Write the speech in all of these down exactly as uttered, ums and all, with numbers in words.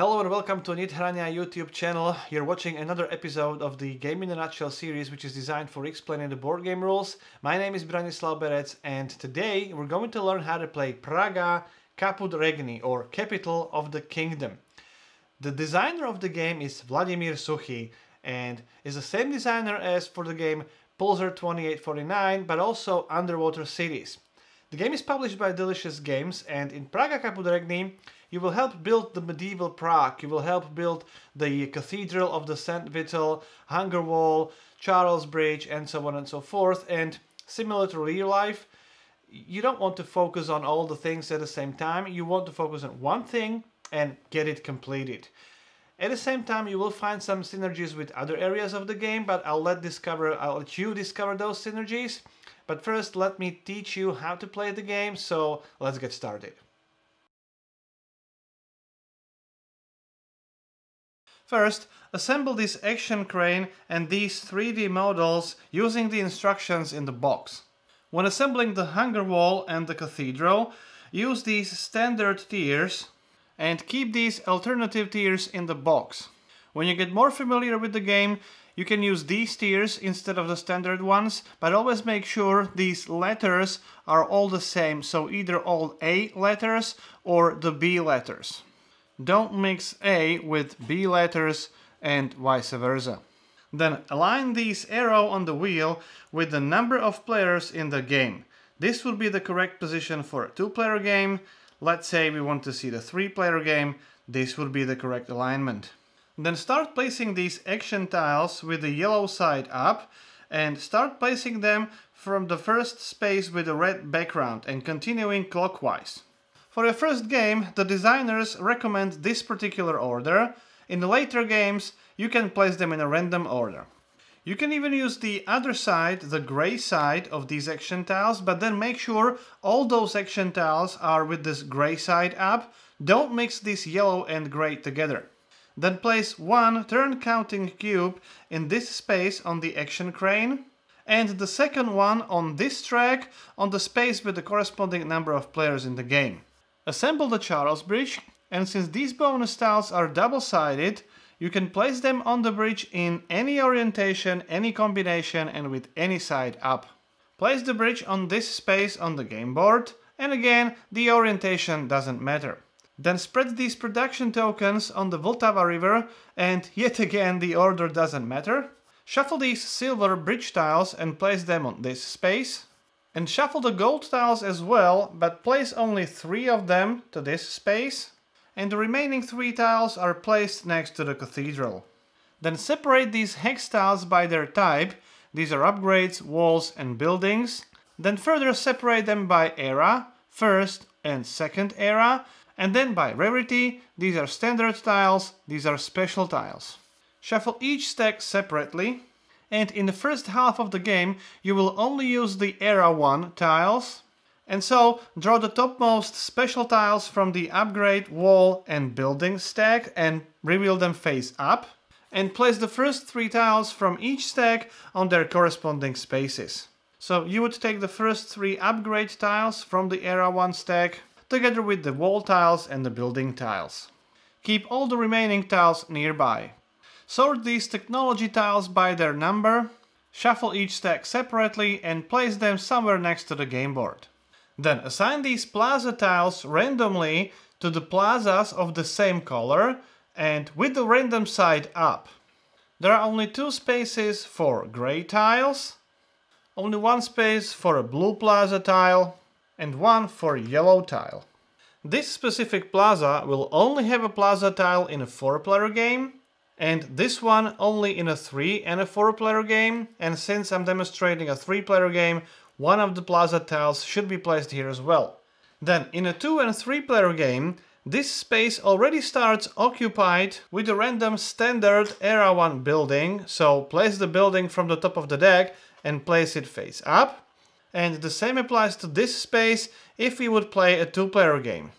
Hello and welcome to Nithrania YouTube channel. You're watching another episode of the Game in a Nutshell series, which is designed for explaining the board game rules. My name is Branislav Berec, and today we're going to learn how to play Praga Caput Regni, or Capital of the Kingdom. The designer of the game is Vladimír Suchý, and is the same designer as for the game Pulsar twenty-eight forty-nine, but also Underwater Cities. The game is published by Delicious Games, and in Praga Caput Regni, you will help build the medieval Prague, you will help build the Cathedral of the Saint Vitus, Hunger Wall, Charles Bridge, and so on and so forth. And similar to real life, you don't want to focus on all the things at the same time, you want to focus on one thing and get it completed. At the same time, you will find some synergies with other areas of the game, but I'll let, discover, I'll let you discover those synergies. But first, let me teach you how to play the game, so let's get started. First, assemble this action crane and these three D models using the instructions in the box. When assembling the Hunger Wall and the Cathedral, use these standard tiers and keep these alternative tiers in the box. When you get more familiar with the game, you can use these tiers instead of the standard ones, but always make sure these letters are all the same, so either all A letters or the B letters. Don't mix A with B letters and vice versa. Then align these arrows on the wheel with the number of players in the game. This would be the correct position for a two-player game. Let's say we want to see the three-player game, this would be the correct alignment. Then start placing these action tiles with the yellow side up and start placing them from the first space with the red background and continuing clockwise. For your first game, the designers recommend this particular order. In the later games, you can place them in a random order. You can even use the other side, the gray side of these action tiles, but then make sure all those action tiles are with this gray side up. Don't mix this yellow and gray together. Then place one turn counting cube in this space on the action crane and the second one on this track on the space with the corresponding number of players in the game. Assemble the Charles Bridge, and since these bonus tiles are double-sided, you can place them on the bridge in any orientation, any combination, and with any side up. Place the bridge on this space on the game board, and again, the orientation doesn't matter. Then spread these production tokens on the Vltava River, and yet again, the order doesn't matter. Shuffle these silver bridge tiles and place them on this space. And shuffle the gold tiles as well, but place only three of them to this space. And the remaining three tiles are placed next to the cathedral. Then separate these hex tiles by their type. These are upgrades, walls and buildings. Then further separate them by era, first and second era, and then by rarity. These are standard tiles, these are special tiles. Shuffle each stack separately, and in the first half of the game you will only use the era one tiles. And so, draw the topmost special tiles from the upgrade, wall and building stack and reveal them face up. And place the first three tiles from each stack on their corresponding spaces. So you would take the first three upgrade tiles from the era one stack together with the wall tiles and the building tiles. Keep all the remaining tiles nearby. Sort these technology tiles by their number. Shuffle each stack separately and place them somewhere next to the game board. Then assign these plaza tiles randomly to the plazas of the same color and with the random side up. There are only two spaces for gray tiles, only one space for a blue plaza tile and one for a yellow tile. This specific plaza will only have a plaza tile in a four-player game and this one only in a three and a four-player game, and since I'm demonstrating a three-player game, one of the plaza tiles should be placed here as well. Then, in a two and three player game, this space already starts occupied with a random standard era one building, so place the building from the top of the deck and place it face up. And the same applies to this space if we would play a two player game.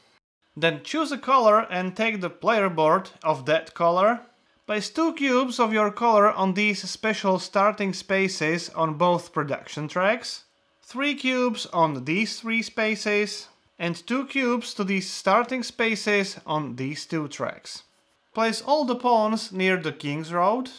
Then choose a color and take the player board of that color. Place two cubes of your color on these special starting spaces on both production tracks. Three cubes on these three spaces and two cubes to these starting spaces on these two tracks. Place all the pawns near the King's Road.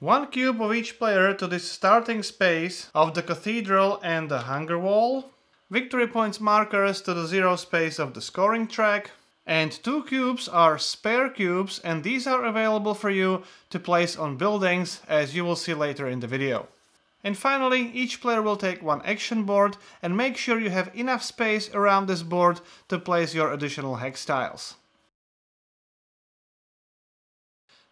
One cube of each player to the starting space of the Cathedral and the Hunger Wall. Victory points markers to the zero space of the scoring track. And two cubes are spare cubes, and these are available for you to place on buildings, as you will see later in the video. And finally, each player will take one action board, and make sure you have enough space around this board to place your additional hex tiles.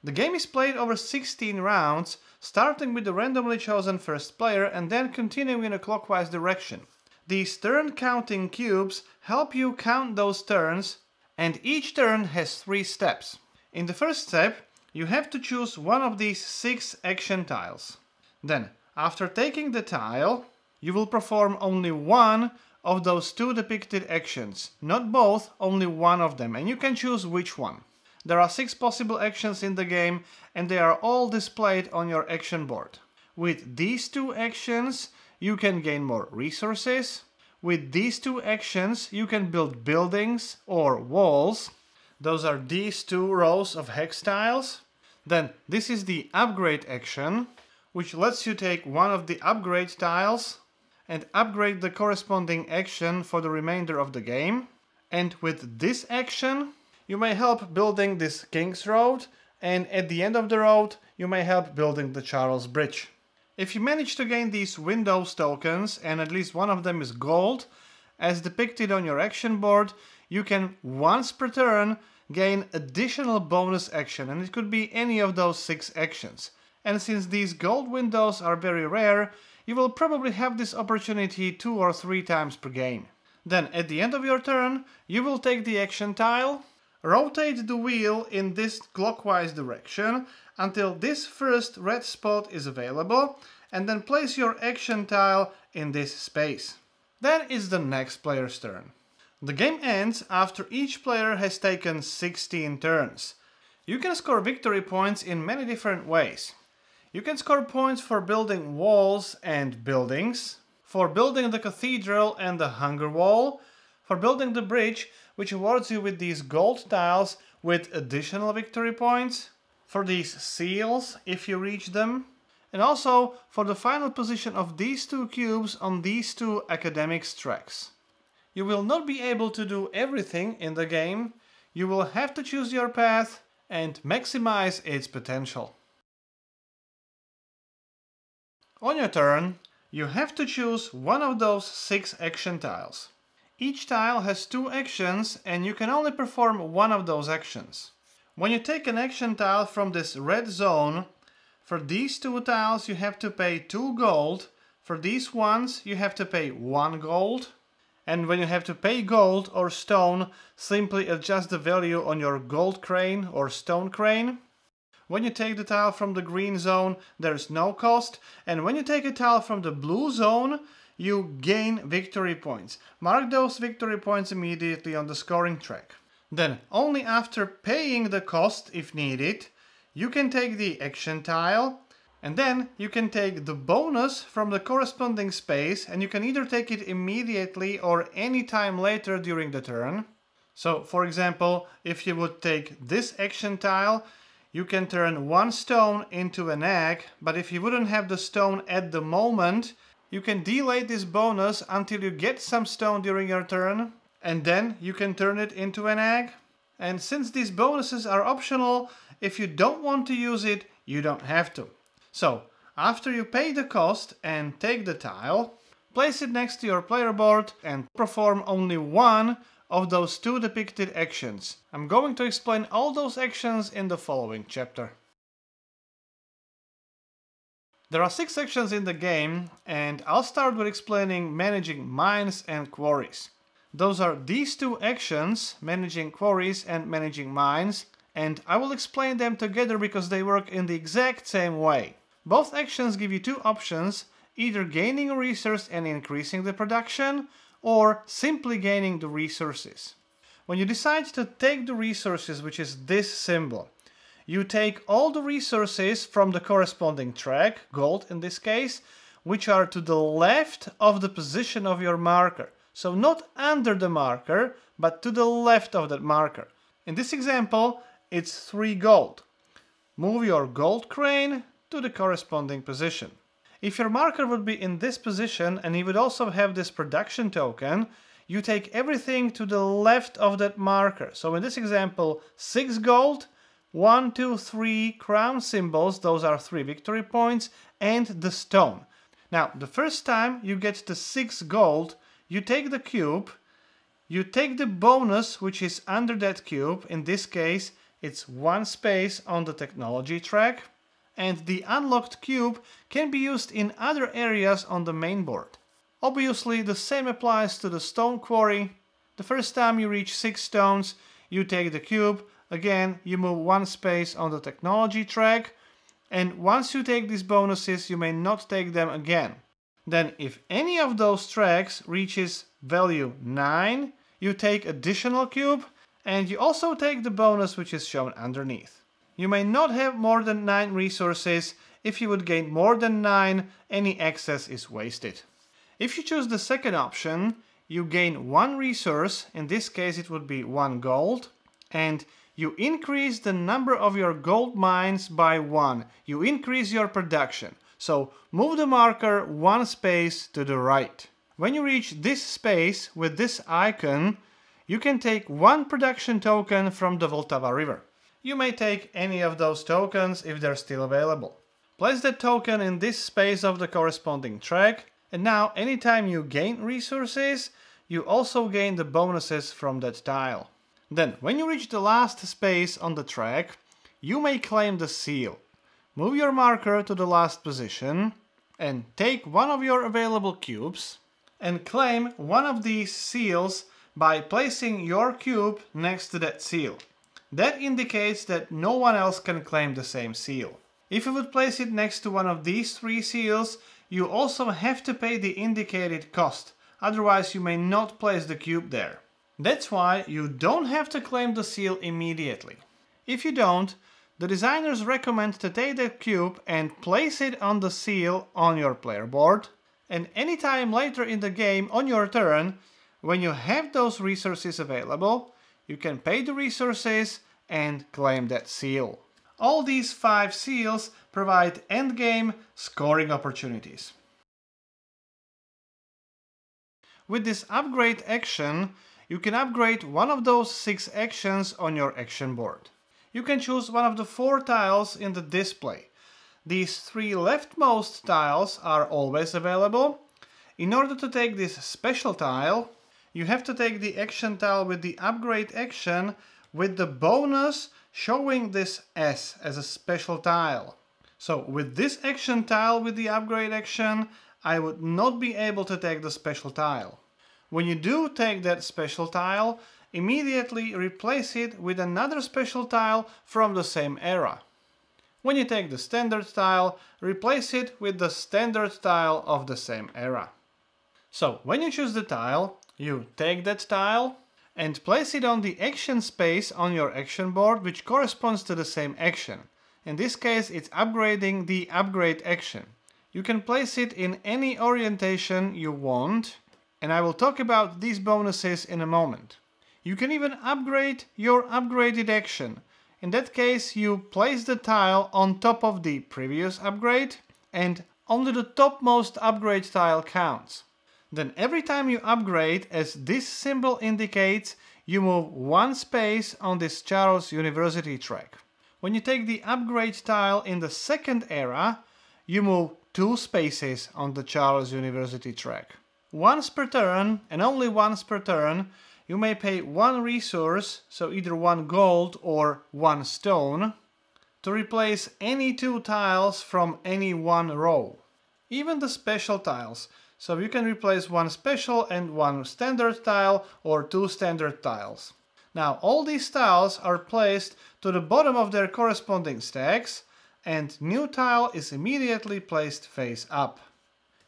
The game is played over sixteen rounds, starting with the randomly chosen first player and then continuing in a clockwise direction. These turn counting cubes help you count those turns, and each turn has three steps. In the first step, you have to choose one of these six action tiles. Then, after taking the tile, you will perform only one of those two depicted actions. Not both, only one of them, and you can choose which one. There are six possible actions in the game, and they are all displayed on your action board. With these two actions, you can gain more resources. With these two actions, you can build buildings or walls. Those are these two rows of hex tiles. Then, this is the upgrade action, which lets you take one of the upgrade tiles and upgrade the corresponding action for the remainder of the game. And with this action, you may help building this King's Road, and at the end of the road, you may help building the Charles Bridge. If you manage to gain these Windows tokens, and at least one of them is gold, as depicted on your action board, you can once per turn gain additional bonus action, and it could be any of those six actions. And since these gold windows are very rare, you will probably have this opportunity two or three times per game. Then at the end of your turn, you will take the action tile, rotate the wheel in this clockwise direction until this first red spot is available, and then place your action tile in this space. Then is the next player's turn. The game ends after each player has taken sixteen turns. You can score victory points in many different ways. You can score points for building walls and buildings, for building the cathedral and the Hunger Wall, for building the bridge, which awards you with these gold tiles with additional victory points, for these seals if you reach them, and also for the final position of these two cubes on these two academics tracks. You will not be able to do everything in the game. You will have to choose your path and maximize its potential. On your turn, you have to choose one of those six action tiles. Each tile has two actions, and you can only perform one of those actions. When you take an action tile from this red zone, for these two tiles you have to pay two gold, for these ones you have to pay one gold, and when you have to pay gold or stone, simply adjust the value on your gold crane or stone crane. When you take the tile from the green zone, there's no cost, and when you take a tile from the blue zone, you gain victory points. Mark those victory points immediately on the scoring track. Then, only after paying the cost, if needed, you can take the action tile, and then you can take the bonus from the corresponding space, and you can either take it immediately or any time later during the turn. So, for example, if you would take this action tile, you can turn one stone into an egg, but if you wouldn't have the stone at the moment, you can delay this bonus until you get some stone during your turn, and then you can turn it into an egg. And since these bonuses are optional, if you don't want to use it, you don't have to. So, after you pay the cost and take the tile, place it next to your player board and perform only one of those two depicted actions. I'm going to explain all those actions in the following chapter. There are six sections in the game, and I'll start with explaining managing mines and quarries. Those are these two actions, managing quarries and managing mines, and I will explain them together because they work in the exact same way. Both actions give you two options, either gaining a resource and increasing the production, or simply gaining the resources. When you decide to take the resources, which is this symbol, you take all the resources from the corresponding track, gold in this case, which are to the left of the position of your marker. So not under the marker, but to the left of that marker. In this example, it's three gold. Move your gold crane to the corresponding position. If your marker would be in this position and you would also have this production token, you take everything to the left of that marker. So in this example, six gold, one, two, three crown symbols, those are three victory points, and the stone. Now, the first time you get the six gold, you take the cube, you take the bonus which is under that cube, in this case it's one space on the technology track, and the unlocked cube can be used in other areas on the main board. Obviously the same applies to the stone quarry. The first time you reach six stones, you take the cube, again you move one space on the technology track, and once you take these bonuses you may not take them again. Then if any of those tracks reaches value nine, you take additional cube and you also take the bonus which is shown underneath. You may not have more than nine resources. If you would gain more than nine, any excess is wasted. If you choose the second option, you gain one resource, in this case it would be one gold, and you increase the number of your gold mines by one. You increase your production. So move the marker one space to the right. When you reach this space with this icon, you can take one production token from the Vltava River. You may take any of those tokens if they're still available. Place the token in this space of the corresponding track, and now anytime you gain resources, you also gain the bonuses from that tile. Then, when you reach the last space on the track, you may claim the seal. Move your marker to the last position, and take one of your available cubes, and claim one of these seals by placing your cube next to that seal. That indicates that no one else can claim the same seal. If you would place it next to one of these three seals, you also have to pay the indicated cost, otherwise you may not place the cube there. That's why you don't have to claim the seal immediately. If you don't, the designers recommend to take that cube and place it on the seal on your player board, and anytime later in the game on your turn, when you have those resources available, you can pay the resources and claim that seal. All these five seals provide endgame scoring opportunities. With this upgrade action, you can upgrade one of those six actions on your action board. You can choose one of the four tiles in the display. These three leftmost tiles are always available. In order to take this special tile, you have to take the action tile with the upgrade action with the bonus showing this S as a special tile. So with this action tile with the upgrade action, I would not be able to take the special tile. When you do take that special tile, immediately replace it with another special tile from the same era. When you take the standard tile, replace it with the standard tile of the same era. So when you choose the tile, you take that tile and place it on the action space on your action board which corresponds to the same action. In this case it's upgrading the upgrade action. You can place it in any orientation you want, and I will talk about these bonuses in a moment. You can even upgrade your upgraded action. In that case you place the tile on top of the previous upgrade, and only the topmost upgrade tile counts. Then every time you upgrade, as this symbol indicates, you move one space on this Charles University track. When you take the upgrade tile in the second era, you move two spaces on the Charles University track. Once per turn, and only once per turn, you may pay one resource, so either one gold or one stone, to replace any two tiles from any one row. Even the special tiles. So you can replace one special and one standard tile or two standard tiles. Now all these tiles are placed to the bottom of their corresponding stacks, and new tile is immediately placed face up.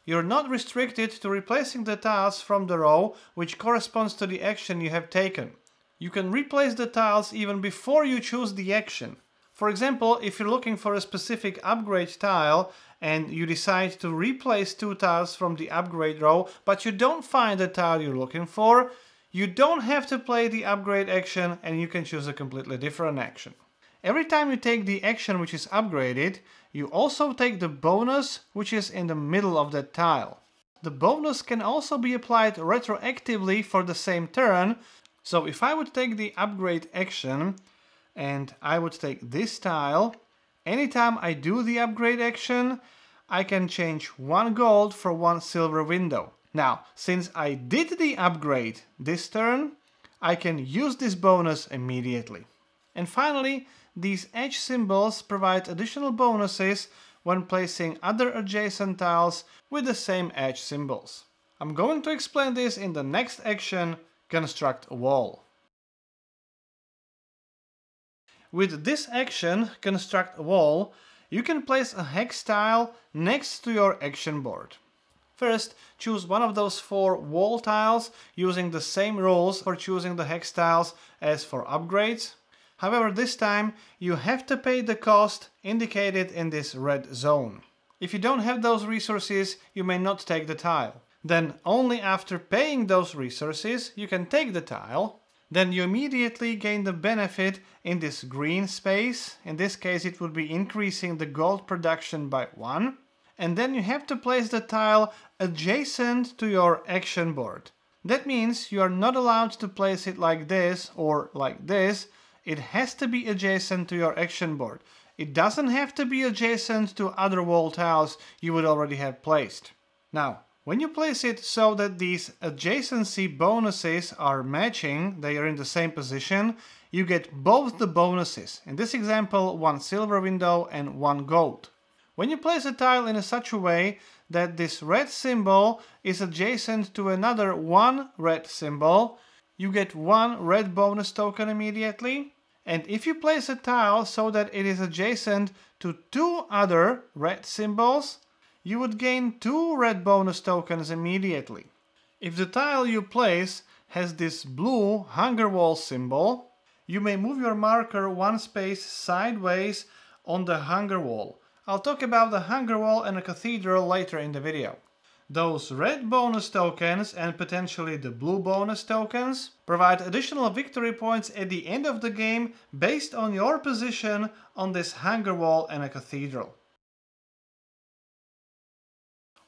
You're not restricted to replacing the tiles from the row which corresponds to the action you have taken. You can replace the tiles even before you choose the action. For example, if you're looking for a specific upgrade tile and you decide to replace two tiles from the upgrade row, but you don't find the tile you're looking for, you don't have to play the upgrade action and you can choose a completely different action. Every time you take the action which is upgraded, you also take the bonus which is in the middle of that tile. The bonus can also be applied retroactively for the same turn, so if I would take the upgrade action and I would take this tile, anytime I do the upgrade action, I can change one gold for one silver window. Now, since I did the upgrade this turn, I can use this bonus immediately. And finally, these edge symbols provide additional bonuses when placing other adjacent tiles with the same edge symbols. I'm going to explain this in the next action, Construct a Wall. With this action, Construct a Wall, you can place a hex tile next to your action board. First, choose one of those four wall tiles using the same rules for choosing the hex tiles as for upgrades. However, this time you have to pay the cost indicated in this red zone. If you don't have those resources, you may not take the tile. Then only after paying those resources you can take the tile. Then you immediately gain the benefit in this green space. In this case it would be increasing the gold production by one. And then you have to place the tile adjacent to your action board. That means you are not allowed to place it like this or like this. It has to be adjacent to your action board. It doesn't have to be adjacent to other wall tiles you would already have placed. Now, when you place it so that these adjacency bonuses are matching, they are in the same position, you get both the bonuses. In this example, one silver window and one gold. When you place a tile in a such a way that this red symbol is adjacent to another one red symbol, you get one red bonus token immediately. And if you place a tile so that it is adjacent to two other red symbols, you would gain two red bonus tokens immediately. If the tile you place has this blue Hunger Wall symbol, you may move your marker one space sideways on the Hunger Wall. I'll talk about the Hunger Wall and a cathedral later in the video. Those red bonus tokens and potentially the blue bonus tokens provide additional victory points at the end of the game based on your position on this Hunger Wall and a cathedral.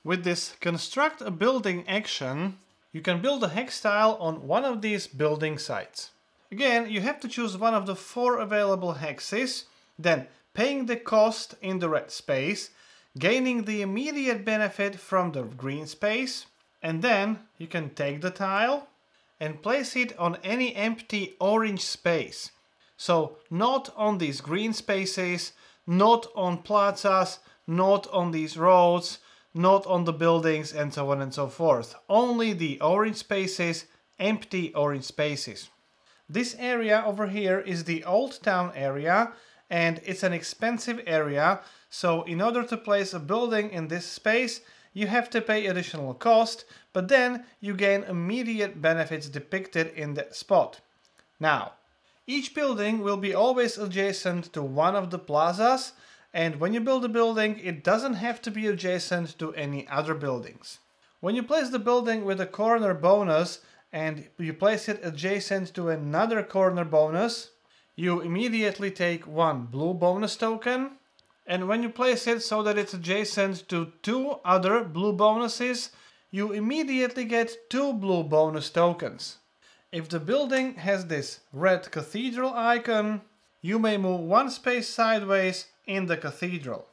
With this Construct a Building action, you can build a hex tile on one of these building sites. Again, you have to choose one of the four available hexes, then paying the cost in the red space, gaining the immediate benefit from the green space, and then you can take the tile and place it on any empty orange space. So not on these green spaces, not on plazas, not on these roads, not on the buildings, and so on and so forth. Only the orange spaces, empty orange spaces. This area over here is the old town area, and it's an expensive area, so in order to place a building in this space, you have to pay additional cost, but then you gain immediate benefits depicted in that spot. Now, each building will be always adjacent to one of the plazas, and when you build a building, it doesn't have to be adjacent to any other buildings. When you place the building with a corner bonus, and you place it adjacent to another corner bonus, you immediately take one blue bonus token, and when you place it so that it's adjacent to two other blue bonuses, you immediately get two blue bonus tokens. If the building has this red cathedral icon, you may move one space sideways in the cathedral.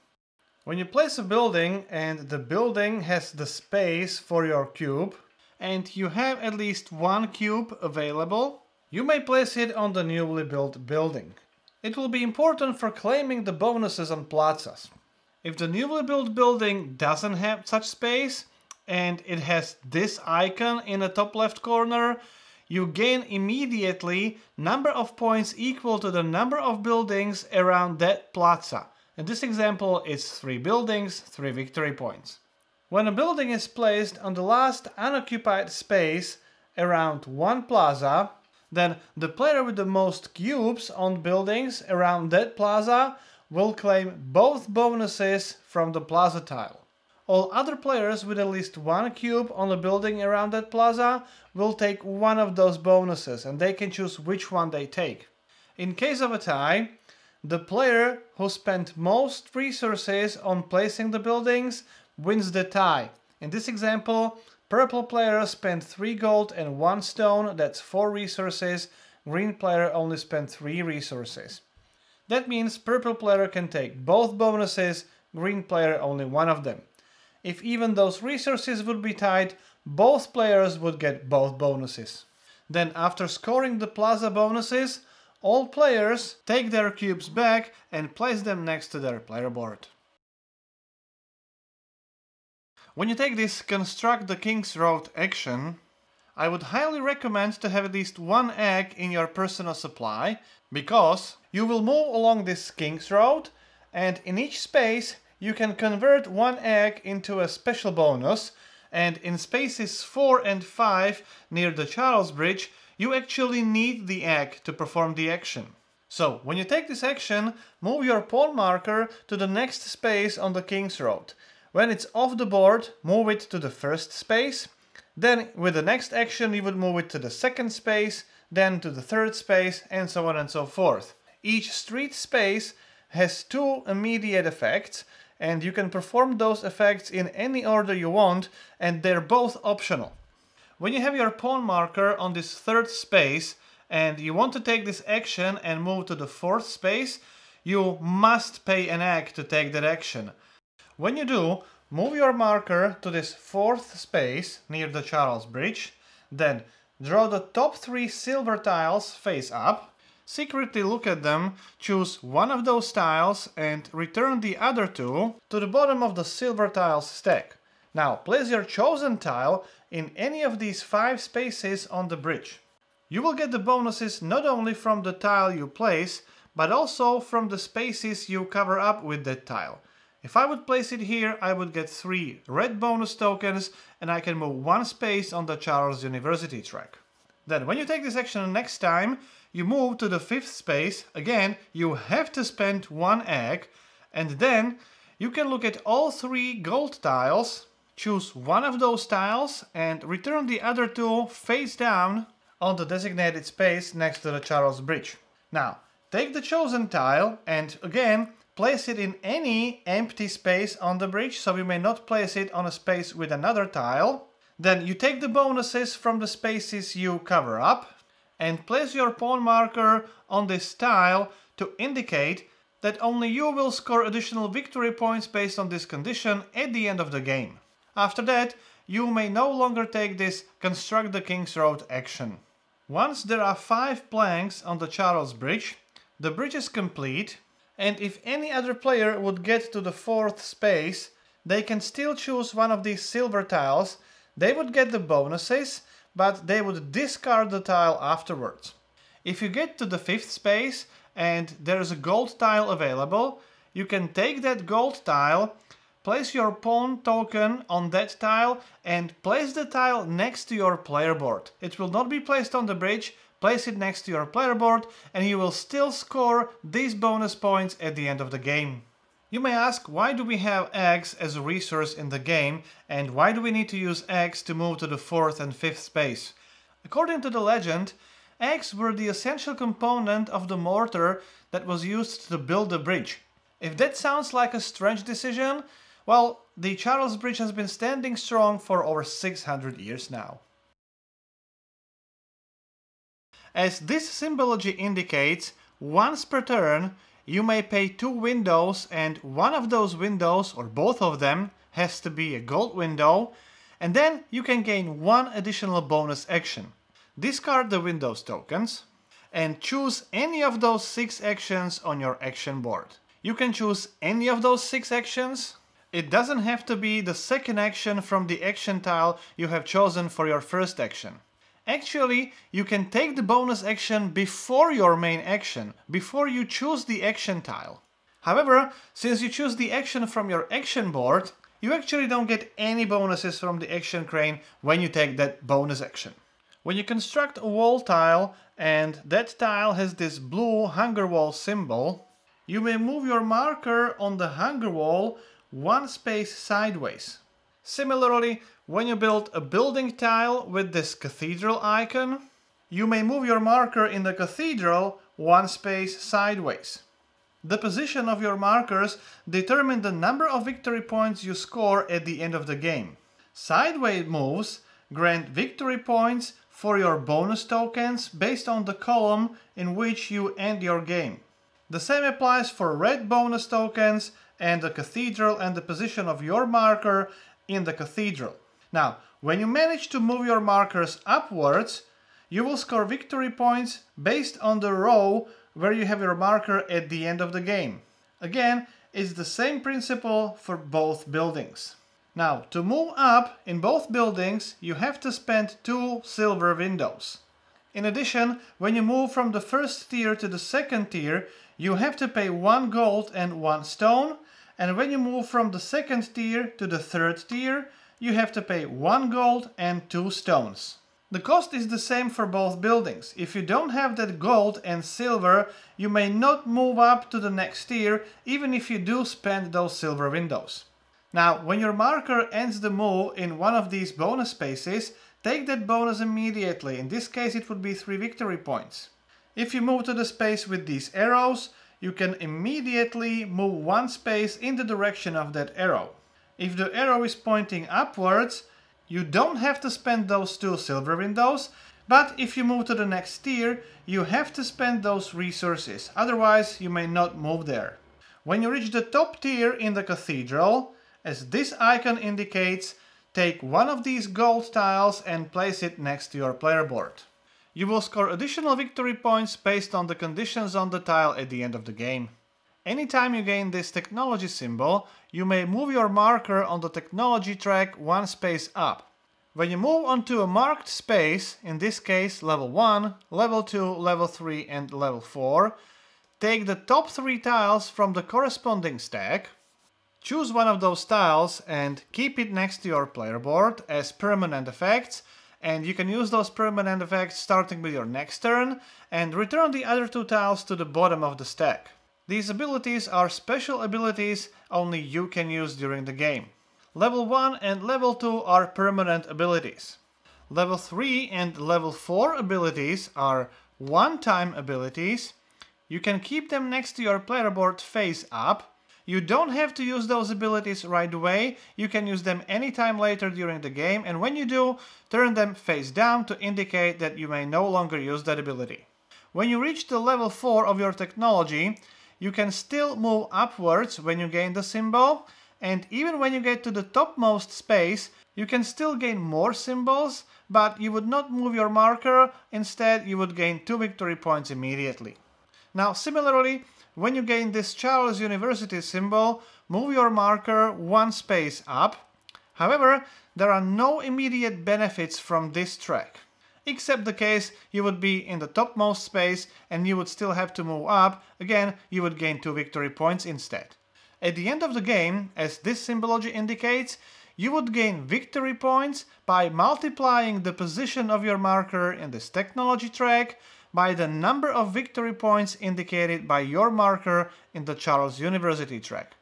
When you place a building and the building has the space for your cube, and you have at least one cube available, you may place it on the newly built building. It will be important for claiming the bonuses on plazas. If the newly built building doesn't have such space and it has this icon in the top left corner, you gain immediately number of points equal to the number of buildings around that plaza. In this example, it's three buildings, three victory points. When a building is placed on the last unoccupied space around one plaza, then the player with the most cubes on buildings around that plaza will claim both bonuses from the plaza tile. All other players with at least one cube on a building around that plaza will take one of those bonuses, and they can choose which one they take. In case of a tie, The player who spent most resources on placing the buildings wins the tie. In this example, purple player spent three gold and one stone, that's four resources. Green player only spent three resources. That means purple player can take both bonuses, green player only one of them. If even those resources would be tied, both players would get both bonuses. Then after scoring the plaza bonuses, all players take their cubes back and place them next to their player board. When you take this Construct the King's Road action, I would highly recommend to have at least one egg in your personal supply, because you will move along this King's Road and in each space you can convert one egg into a special bonus, and in spaces four and five near the Charles Bridge you actually need the egg to perform the action. So when you take this action, move your pawn marker to the next space on the King's Road. When it's off the board, move it to the first space. Then with the next action you would move it to the second space, then to the third space, and so on and so forth. Each street space has two immediate effects, and you can perform those effects in any order you want, and they're both optional. When you have your pawn marker on this third space and you want to take this action and move to the fourth space, you must pay an egg to take that action. When you do, move your marker to this fourth space near the Charles Bridge, then draw the top three silver tiles face up, secretly look at them, choose one of those tiles and return the other two to the bottom of the silver tiles stack. Now place your chosen tile in any of these five spaces on the bridge. You will get the bonuses not only from the tile you place, but also from the spaces you cover up with that tile. If I would place it here, I would get three red bonus tokens and I can move one space on the Charles University track. Then when you take this action next time, you move to the fifth space. Again, you have to spend one egg, and then you can look at all three gold tiles, choose one of those tiles and return the other two face down on the designated space next to the Charles Bridge. Now, take the chosen tile and again, place it in any empty space on the bridge, so you may not place it on a space with another tile. Then you take the bonuses from the spaces you cover up and place your pawn marker on this tile to indicate that only you will score additional victory points based on this condition at the end of the game. After that, you may no longer take this Construct the King's Road action. Once there are five planks on the Charles Bridge, the bridge is complete. And if any other player would get to the fourth space, they can still choose one of these silver tiles. They would get the bonuses, but they would discard the tile afterwards. If you get to the fifth space and there is a gold tile available, you can take that gold tile, place your pawn token on that tile and place the tile next to your player board. It will not be placed on the bridge. Place it next to your player board and you will still score these bonus points at the end of the game. You may ask, why do we have eggs as a resource in the game and why do we need to use eggs to move to the fourth and fifth space? According to the legend, eggs were the essential component of the mortar that was used to build the bridge. If that sounds like a strange decision, well, the Charles Bridge has been standing strong for over six hundred years now. As this symbology indicates, once per turn you may pay two windows, and one of those windows, or both of them, has to be a gold window, and then you can gain one additional bonus action. Discard the windows tokens and choose any of those six actions on your action board. You can choose any of those six actions. It doesn't have to be the second action from the action tile you have chosen for your first action. Actually, you can take the bonus action before your main action, before you choose the action tile. However, since you choose the action from your action board, you actually don't get any bonuses from the action crane when you take that bonus action. When you construct a wall tile and that tile has this blue Hunger Wall symbol, you may move your marker on the Hunger Wall one space sideways. Similarly, when you build a building tile with this cathedral icon, you may move your marker in the cathedral one space sideways. The position of your markers determine the number of victory points you score at the end of the game. Sideways moves grant victory points for your bonus tokens based on the column in which you end your game. The same applies for red bonus tokens and the cathedral and the position of your marker in the cathedral. Now, when you manage to move your markers upwards, you will score victory points based on the row where you have your marker at the end of the game. Again, it's the same principle for both buildings. Now, to move up in both buildings, you have to spend two silver windows. In addition, when you move from the first tier to the second tier, you have to pay one gold and one stone, and when you move from the second tier to the third tier, you have to pay one gold and two stones. The cost is the same for both buildings. If you don't have that gold and silver, you may not move up to the next tier, even if you do spend those silver windows. Now, when your marker ends the move in one of these bonus spaces, take that bonus immediately. In this case, it would be three victory points. If you move to the space with these arrows, you can immediately move one space in the direction of that arrow. If the arrow is pointing upwards, you don't have to spend those two silver windows, but if you move to the next tier, you have to spend those resources, otherwise you may not move there. When you reach the top tier in the cathedral, as this icon indicates, take one of these gold tiles and place it next to your player board. You will score additional victory points based on the conditions on the tile at the end of the game. Anytime you gain this technology symbol, you may move your marker on the technology track one space up. When you move onto a marked space, in this case level one, level two, level three and level four, take the top three tiles from the corresponding stack, choose one of those tiles and keep it next to your player board as permanent effects, and you can use those permanent effects starting with your next turn, and return the other two tiles to the bottom of the stack. These abilities are special abilities only you can use during the game. Level one and level two are permanent abilities. Level three and level four abilities are one-time abilities. You can keep them next to your player board face up. You don't have to use those abilities right away. You can use them anytime later during the game, and when you do, turn them face down to indicate that you may no longer use that ability. When you reach the level four of your technology, you can still move upwards when you gain the symbol, and even when you get to the topmost space, you can still gain more symbols, but you would not move your marker, instead you would gain two victory points immediately. Now similarly, when you gain this Charles University symbol, move your marker one space up. However, there are no immediate benefits from this track. Except the case you would be in the topmost space and you would still have to move up, again you would gain two victory points instead. At the end of the game, as this symbology indicates, you would gain victory points by multiplying the position of your marker in this technology track by the number of victory points indicated by your marker in the Charles University track.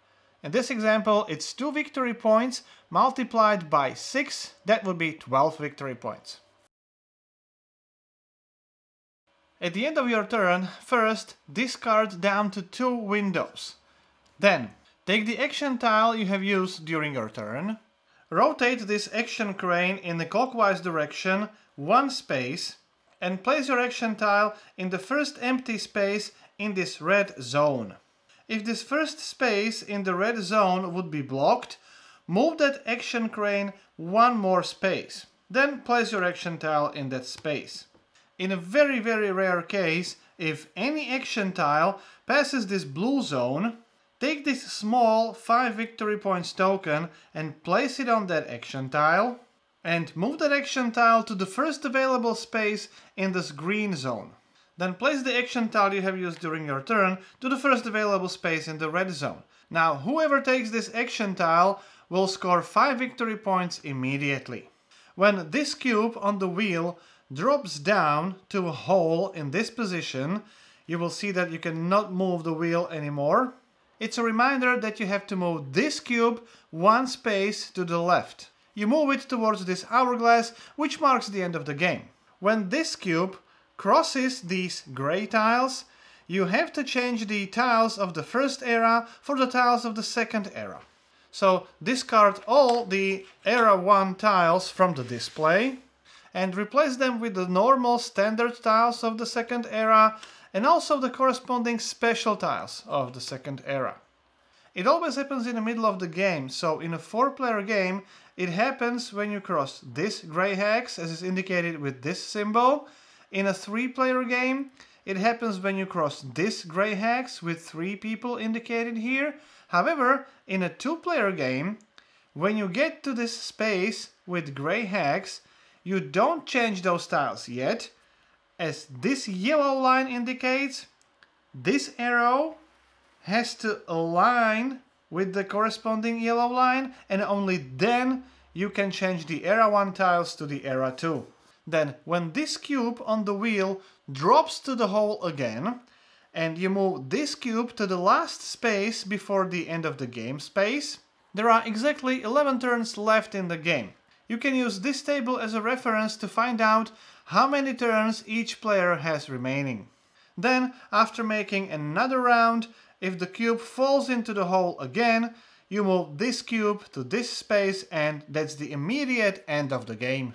In this example, it's two victory points multiplied by six, that would be twelve victory points. At the end of your turn, first discard down to two windows. Then, take the action tile you have used during your turn, rotate this action crane in the clockwise direction one space, and place your action tile in the first empty space in this red zone. If this first space in the red zone would be blocked, move that action crane one more space. Then place your action tile in that space. In a very, very rare case, if any action tile passes this blue zone, take this small five victory points token and place it on that action tile, and move that action tile to the first available space in this green zone. Then place the action tile you have used during your turn to the first available space in the red zone. Now, whoever takes this action tile will score five victory points immediately. When this cube on the wheel drops down to a hole in this position, you will see that you cannot move the wheel anymore. It's a reminder that you have to move this cube one space to the left. You move it towards this hourglass, which marks the end of the game. When this cube crosses these gray tiles, you have to change the tiles of the first era for the tiles of the second era. So discard all the Era one tiles from the display and replace them with the normal standard tiles of the second era and also the corresponding special tiles of the second era. It always happens in the middle of the game, so in a four-player game it happens when you cross this grey hex, as is indicated with this symbol. In a three-player game it happens when you cross this grey hex with three people indicated here. However, in a two-player game, when you get to this space with grey hex, you don't change those tiles yet. As this yellow line indicates, this arrow has to align with the corresponding yellow line, and only then you can change the Era one tiles to the Era two. Then, when this cube on the wheel drops to the hole again, and you move this cube to the last space before the end of the game space, there are exactly eleven turns left in the game. You can use this table as a reference to find out how many turns each player has remaining. Then, after making another round, if the cube falls into the hole again, you move this cube to this space, and that's the immediate end of the game.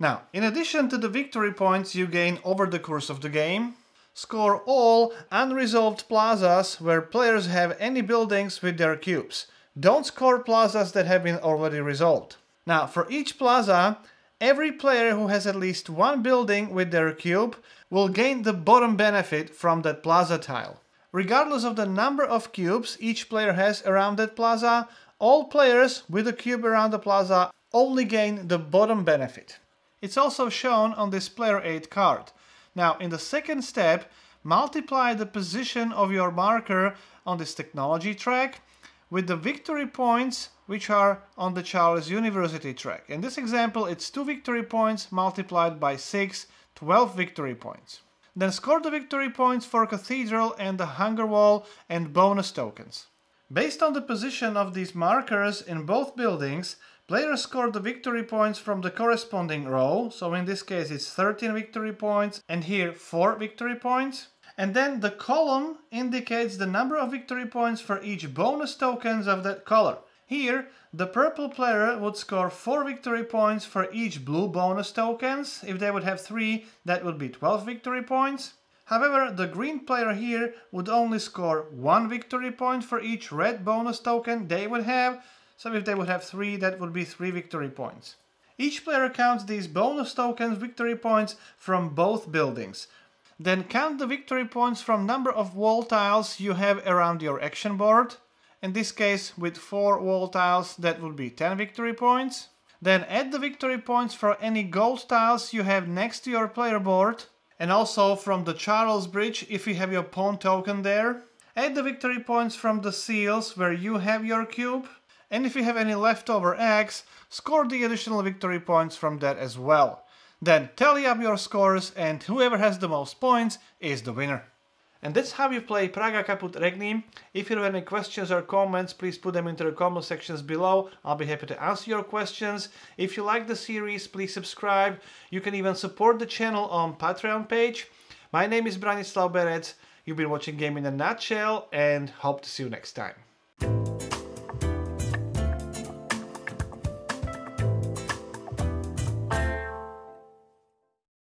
Now, in addition to the victory points you gain over the course of the game, score all unresolved plazas where players have any buildings with their cubes. Don't score plazas that have been already resolved. Now, for each plaza, every player who has at least one building with their cube will gain the bottom benefit from that plaza tile. Regardless of the number of cubes each player has around that plaza, all players with a cube around the plaza only gain the bottom benefit. It's also shown on this player eight card. Now, in the second step, multiply the position of your marker on this technology track with the victory points which are on the Charles University track. In this example, it's two victory points multiplied by six, twelve victory points. Then score the victory points for Cathedral and the Hunger Wall and bonus tokens. Based on the position of these markers in both buildings, players score the victory points from the corresponding row, so in this case it's thirteen victory points and here four victory points. And then the column indicates the number of victory points for each bonus tokens of that color. Here the purple player would score four victory points for each blue bonus tokens. If they would have three, that would be twelve victory points. However, the green player here would only score one victory point for each red bonus token they would have. So if they would have three, that would be three victory points. Each player counts these bonus tokens victory points from both buildings. Then count the victory points from number of wall tiles you have around your action board. In this case, with four wall tiles, that would be ten victory points. Then add the victory points for any gold tiles you have next to your player board, and also from the Charles Bridge if you have your pawn token there. Add the victory points from the seals where you have your cube. And if you have any leftover eggs, score the additional victory points from that as well. Then tally up your scores, and whoever has the most points is the winner. And that's how you play Praga Caput Regni. If you have any questions or comments, please put them into the comment sections below. I'll be happy to answer your questions. If you like the series, please subscribe. You can even support the channel on Patreon page. My name is Branislav Berec. You've been watching Game in a Nutshell, and hope to see you next time.